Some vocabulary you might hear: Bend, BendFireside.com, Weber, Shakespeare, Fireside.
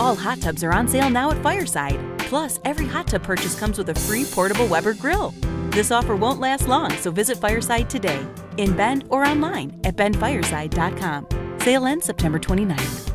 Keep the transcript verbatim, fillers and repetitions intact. All hot tubs are on sale now at Fireside. Plus, every hot tub purchase comes with a free portable Weber grill. This offer won't last long, so visit Fireside today, in Bend or online at Bend Fireside dot com. Sale ends September twenty-ninth.